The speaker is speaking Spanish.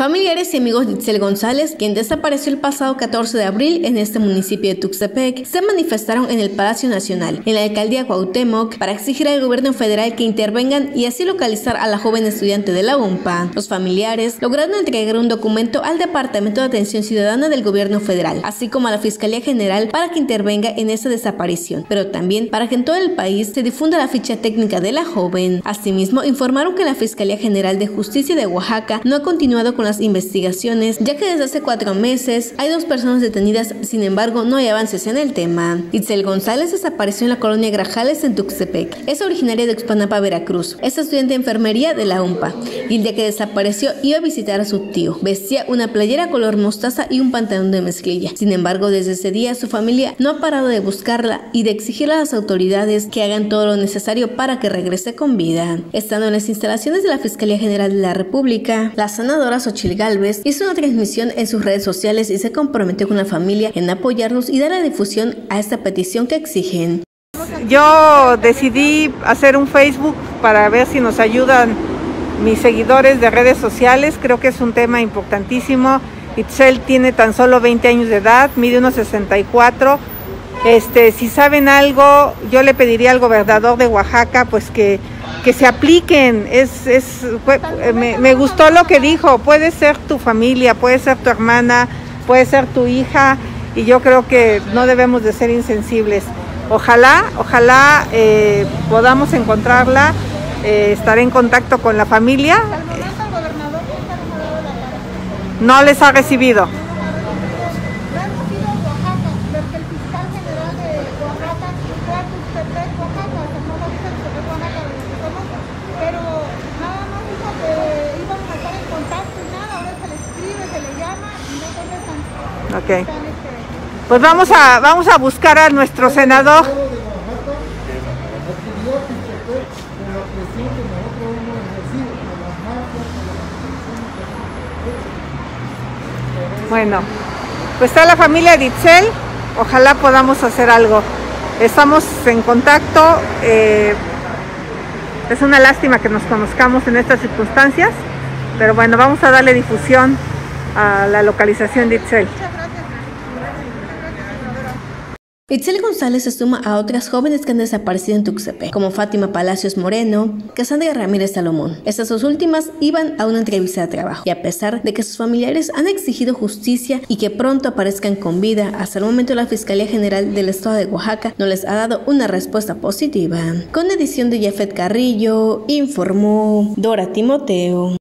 Familiares y amigos de Itzel González, quien desapareció el pasado 14 de abril en este municipio de Tuxtepec, se manifestaron en el Palacio Nacional, en la Alcaldía Cuauhtémoc, para exigir al gobierno federal que intervengan y así localizar a la joven estudiante de la UNPA. Los familiares lograron entregar un documento al Departamento de Atención Ciudadana del Gobierno Federal, así como a la Fiscalía General para que intervenga en esta desaparición, pero también para que en todo el país se difunda la ficha técnica de la joven. Asimismo, informaron que la Fiscalía General de Justicia de Oaxaca no ha continuado con la investigaciones, ya que desde hace 4 meses hay 2 personas detenidas, sin embargo no hay avances en el tema. Itzel González desapareció en la colonia Grajales en Tuxtepec. Es originaria de Expanapa, Veracruz. Es estudiante de enfermería de la UNPA y el día que desapareció iba a visitar a su tío. Vestía una playera color mostaza y un pantalón de mezclilla. Sin embargo, desde ese día su familia no ha parado de buscarla y de exigirle a las autoridades que hagan todo lo necesario para que regrese con vida. Estando en las instalaciones de la Fiscalía General de la República, la senadora Gálvez hizo una transmisión en sus redes sociales y se comprometió con la familia en apoyarlos y dar la difusión a esta petición que exigen. Yo decidí hacer un Facebook para ver si nos ayudan mis seguidores de redes sociales. Creo que es un tema importantísimo. Itzel tiene tan solo 20 años de edad, mide unos 64. Si saben algo, yo le pediría al gobernador de Oaxaca pues que se apliquen. Me gustó lo que dijo: puede ser tu familia, puede ser tu hermana, puede ser tu hija, y yo creo que no debemos de ser insensibles. Ojalá podamos encontrarla. Estaré en contacto con la familia. ¿Al momento el gobernador no les ha recibido? Okay. Pues vamos a buscar a nuestro senador. Bueno, pues está la familia de Itzel. Ojalá podamos hacer algo. Estamos en contacto. Es una lástima que nos conozcamos en estas circunstancias, pero bueno, vamos a darle difusión a la localización de Itzel. Itzel González se suma a otras jóvenes que han desaparecido en Tuxtepec, como Fátima Palacios Moreno, Casandra Ramírez Salomón. Estas 2 últimas iban a una entrevista de trabajo, y a pesar de que sus familiares han exigido justicia y que pronto aparezcan con vida, hasta el momento la Fiscalía General del Estado de Oaxaca no les ha dado una respuesta positiva. Con edición de Jeffet Carrillo, informó Dora Timoteo.